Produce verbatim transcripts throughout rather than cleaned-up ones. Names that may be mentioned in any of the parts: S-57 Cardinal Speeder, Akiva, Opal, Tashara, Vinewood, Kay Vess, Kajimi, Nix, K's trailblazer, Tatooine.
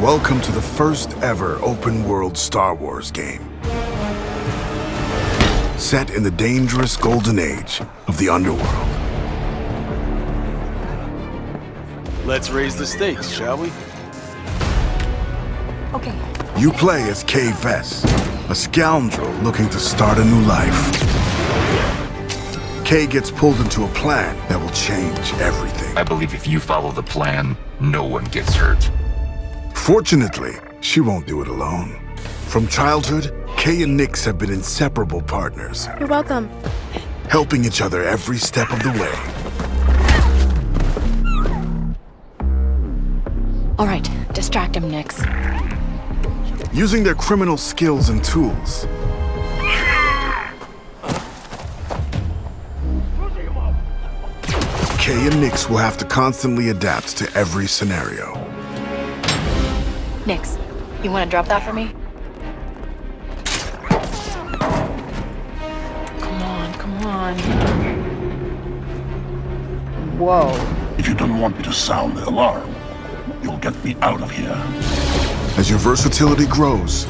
Welcome to the first ever open-world Star Wars game. Set in the dangerous golden age of the underworld. Let's raise the stakes, shall we? Okay. You play as Kay Vess, a scoundrel looking to start a new life. Kay gets pulled into a plan that will change everything. I believe if you follow the plan, no one gets hurt. Fortunately, she won't do it alone. From childhood, Kay and Nix have been inseparable partners. You're welcome. Helping each other every step of the way. All right, distract him, Nix. Using their criminal skills and tools. Kay and Nix will have to constantly adapt to every scenario. Nix, you want to drop that for me? Come on, come on. Whoa. If you don't want me to sound the alarm, you'll get me out of here. As your versatility grows,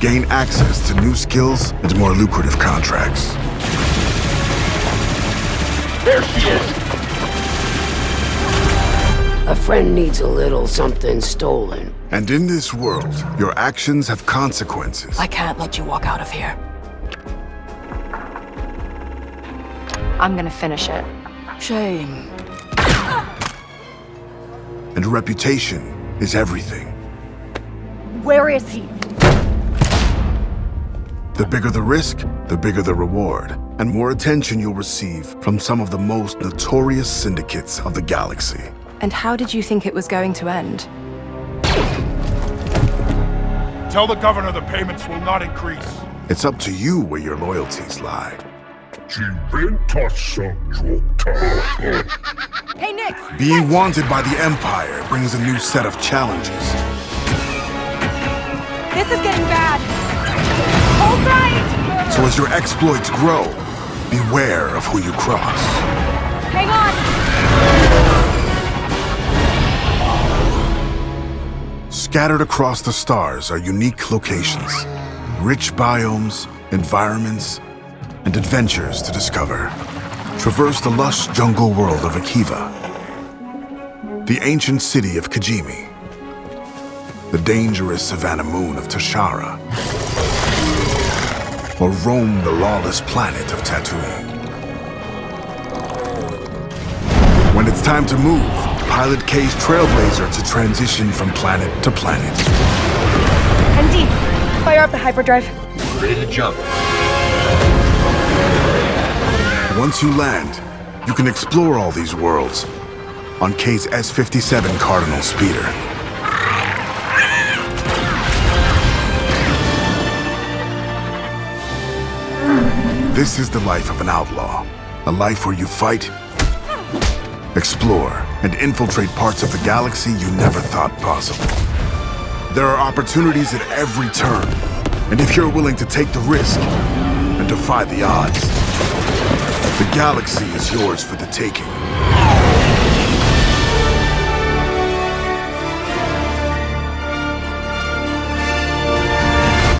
gain access to new skills and more lucrative contracts. There she is! A friend needs a little something stolen. And in this world, your actions have consequences. I can't let you walk out of here. I'm gonna finish it. Shame. And reputation is everything. Where is he? The bigger the risk, the bigger the reward, and more attention you'll receive from some of the most notorious syndicates of the galaxy. And how did you think it was going to end? Tell the governor the payments will not increase. It's up to you where your loyalties lie. Hey, Nix! Being wanted by the Empire brings a new set of challenges. This is getting bad. All right! So as your exploits grow, beware of who you cross. Hang on! Scattered across the stars are unique locations, rich biomes, environments, and adventures to discover. Traverse the lush jungle world of Akiva, the ancient city of Kajimi, the dangerous savannah moon of Tashara, or roam the lawless planet of Tatooine. When it's time to move, pilot K's Trailblazer to transition from planet to planet. M D, fire up the hyperdrive. Ready to jump. Once you land, you can explore all these worlds on K's S fifty-seven Cardinal Speeder. This is the life of an outlaw, a life where you fight, explore, and infiltrate parts of the galaxy you never thought possible. There are opportunities at every turn, and if you're willing to take the risk and defy the odds, the galaxy is yours for the taking.